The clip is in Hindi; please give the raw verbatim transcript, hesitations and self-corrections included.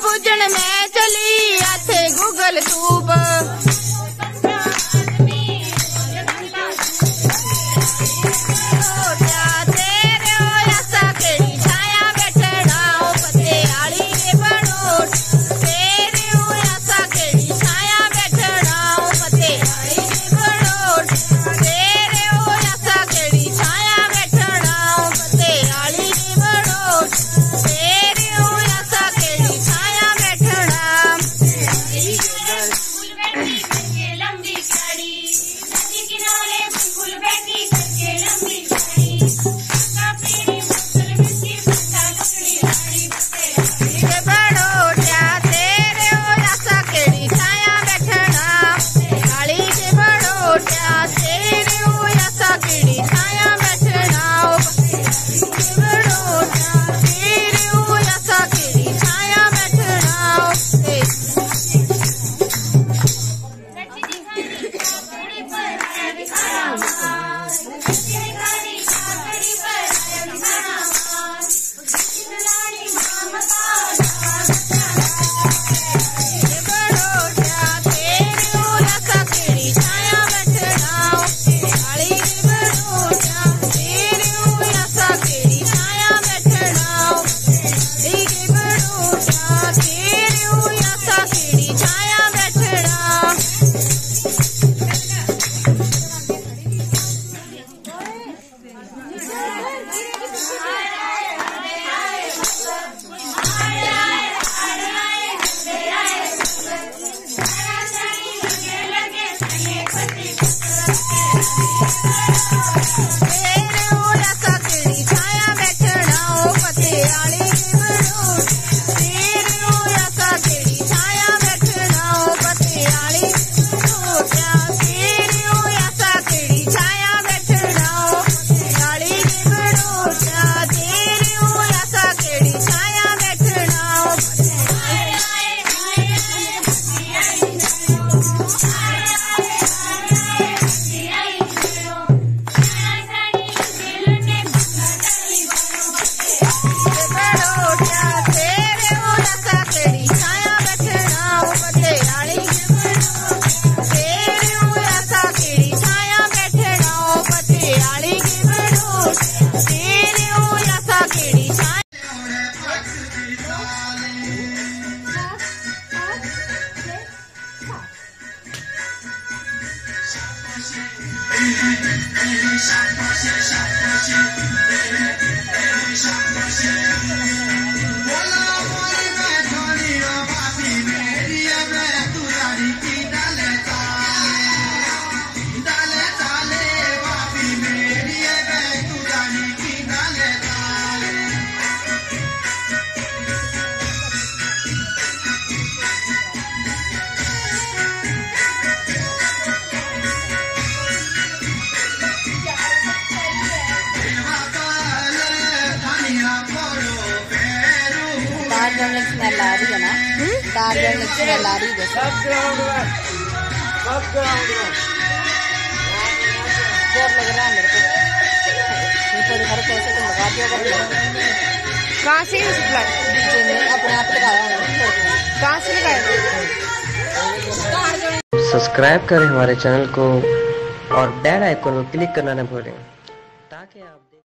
पूजन में चली आथे गूगल सूब लारी कहाँ से सब्सक्राइब करें हमारे चैनल को और बेल आइकन को क्लिक करना न भूलें ताकि आप